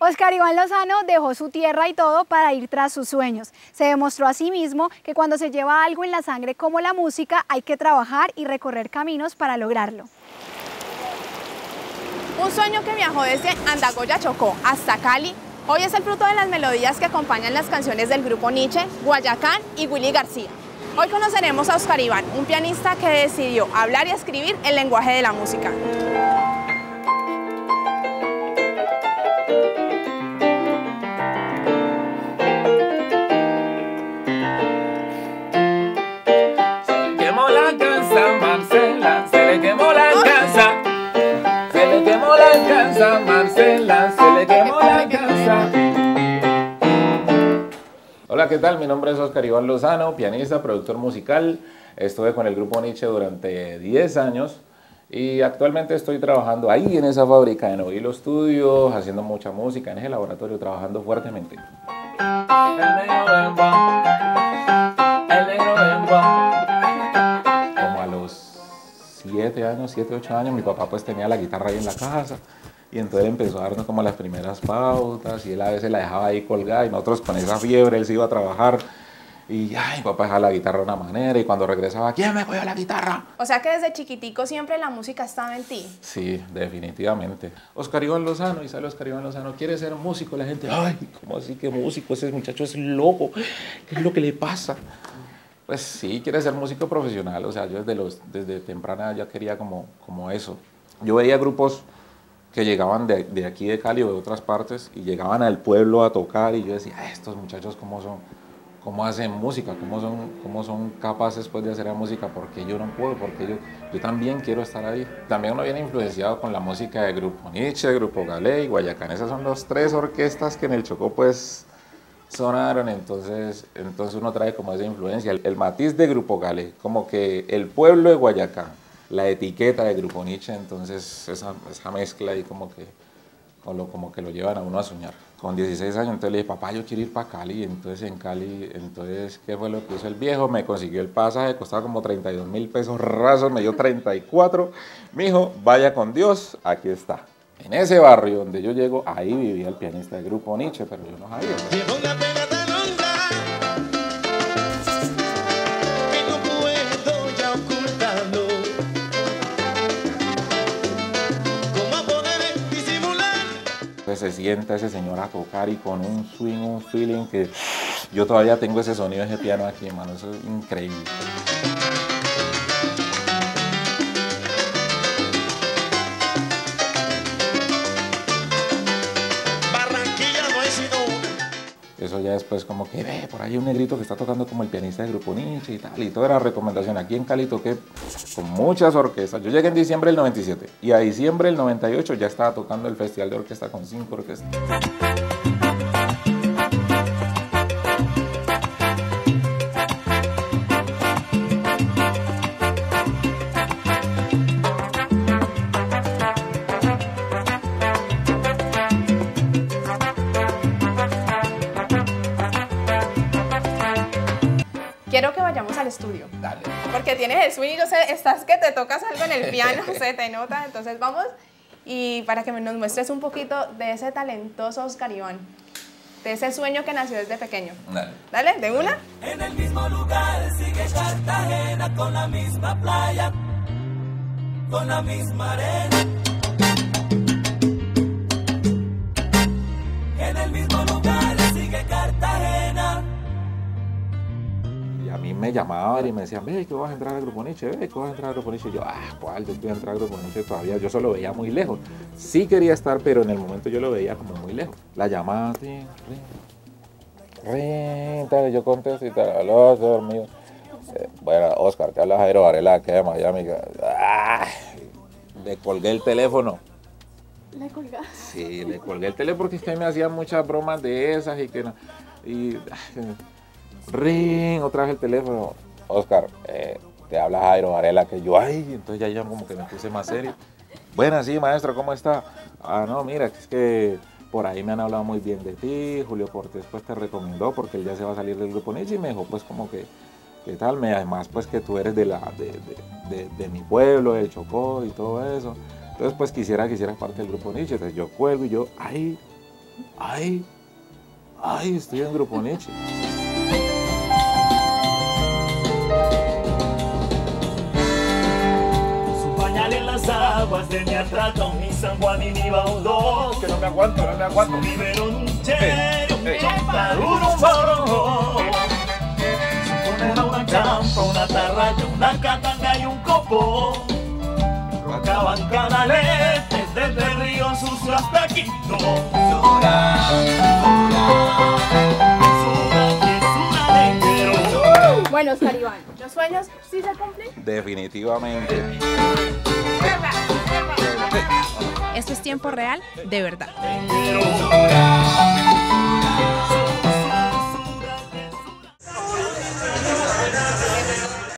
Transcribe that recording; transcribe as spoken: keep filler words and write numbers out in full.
Oscar Iván Lozano dejó su tierra y todo para ir tras sus sueños. Se demostró a sí mismo que cuando se lleva algo en la sangre como la música, hay que trabajar y recorrer caminos para lograrlo. Un sueño que viajó desde Andagoya, Chocó, hasta Cali, hoy es el fruto de las melodías que acompañan las canciones del Grupo Niche, Guayacán y Willy García. Hoy conoceremos a Oscar Iván, un pianista que decidió hablar y escribir el lenguaje de la música. Marcela, se le quemó la casa. Hola, ¿qué tal? Mi nombre es Oscar Iván Lozano, pianista, productor musical. Estuve con el Grupo Niche durante diez años y actualmente estoy trabajando ahí en esa fábrica, en Oilo Studios, haciendo mucha música en ese laboratorio, trabajando fuertemente. Como a los siete años, siete, ocho años, mi papá pues tenía la guitarra ahí en la casa. Y entonces él empezó a darnos como las primeras pautas y él a veces la dejaba ahí colgada y nosotros con esa fiebre, él se iba a trabajar y ay, papá dejaba la guitarra de una manera y cuando regresaba, ¿quién me cogió la guitarra? O sea que desde chiquitico siempre la música estaba en ti. Sí, definitivamente. Oscar Iván Lozano, y sale Oscar Iván Lozano, quiere ser músico, la gente, ay, ¿cómo así que músico? Ese muchacho es loco, ¿qué es lo que le pasa? Pues sí, quiere ser músico profesional, o sea, yo desde, los, desde temprana ya quería como, como eso. Yo veía grupos que llegaban de, de aquí de Cali o de otras partes y llegaban al pueblo a tocar y yo decía, estos muchachos cómo son, cómo hacen música, cómo son, cómo son capaces pues, de hacer la música, porque yo no puedo, porque yo, yo también quiero estar ahí. También uno viene influenciado con la música de Grupo Niche, Grupo Galé y Guayacán. Esas son las tres orquestas que en el Chocó pues sonaron, entonces, entonces uno trae como esa influencia. El, el matiz de Grupo Galé, como que el pueblo de Guayacán, la etiqueta de Grupo Niche, entonces esa, esa mezcla ahí como que, como que lo llevan a uno a soñar. Con dieciséis años entonces le dije, papá, yo quiero ir para Cali, entonces en Cali, entonces, ¿qué fue lo que hizo el viejo? Me consiguió el pasaje, costaba como treinta y dos mil pesos rasos, me dio treinta y cuatro, mi hijo, vaya con Dios, aquí está. En ese barrio donde yo llego, ahí vivía el pianista de Grupo Niche, pero yo no sabía, ¿no? Se sienta ese señor a tocar y con un swing, un feeling que yo todavía tengo ese sonido, ese piano aquí, hermano, eso es increíble. Eso ya después como que ve, por ahí un negrito que está tocando como el pianista de Grupo Niche y tal, y toda la recomendación. Aquí en Cali toqué con muchas orquestas. Yo llegué en diciembre del noventa y siete y a diciembre del noventa y ocho ya estaba tocando el Festival de Orquesta con cinco orquestas. Quiero que vayamos al estudio. Dale. Porque tienes el swing, yo sé, estás que te tocas algo en el piano, se te nota, entonces vamos y para que nos muestres un poquito de ese talentoso Oscar Iván, de ese sueño que nació desde pequeño. Dale. Dale, de una. En el mismo lugar sigue Cartagena, con la misma playa, con la misma arena. En el mismo lugar sigue Cartagena. A mí me llamaban y me decían, ve, ¿qué vas a entrar al Grupo Niche? ¿Qué vas a entrar al Grupo Niche? Y yo, ah, ¿cuál? Yo estoy a entrar al Grupo Niche todavía. Yo solo veía muy lejos. Sí quería estar, pero en el momento yo lo veía como muy lejos. La llamada, rin, rin, rin, yo contesto y tal, aló, estoy dormido. Eh, bueno, Oscar, te habla Jairo Varela, que de Miami. ¡Ah! Le colgué el teléfono. ¿Le colgaste? Sí, le colgué el teléfono porque es que me hacían muchas bromas de esas y que no. Y, ring, otra vez el teléfono. Oscar, eh, te habla Jairo Varela, que yo, ay, entonces ya, ya como que me puse más serio. Buenas, sí, maestro, ¿cómo está? Ah, no, mira, es que por ahí me han hablado muy bien de ti, Julio Cortés pues te recomendó porque él ya se va a salir del Grupo Niche y me dijo pues como que, ¿qué tal? Me, además pues que tú eres de, la, de, de, de, de mi pueblo, del Chocó y todo eso. Entonces pues quisiera que hicieras parte del Grupo Niche. Entonces yo cuelgo y yo, ay, ¡Ay! ¡Ay! Estoy en Grupo Niche. Su pañal en las aguas de mi atrato, mi sanguán y mi baudó. Que no me aguanto, no me aguanto. Su liberonchero, un chompaduro, un barrojo. Su tonera, una champa, una tarraya, una catanga y un copo. Rocaban canaletes desde Río Sucio hasta Quito. Sura, sura, sura. Bueno, Oscar Iván, ¿los sueños sí se cumplen? Definitivamente. Esto es Tiempo Real, de verdad.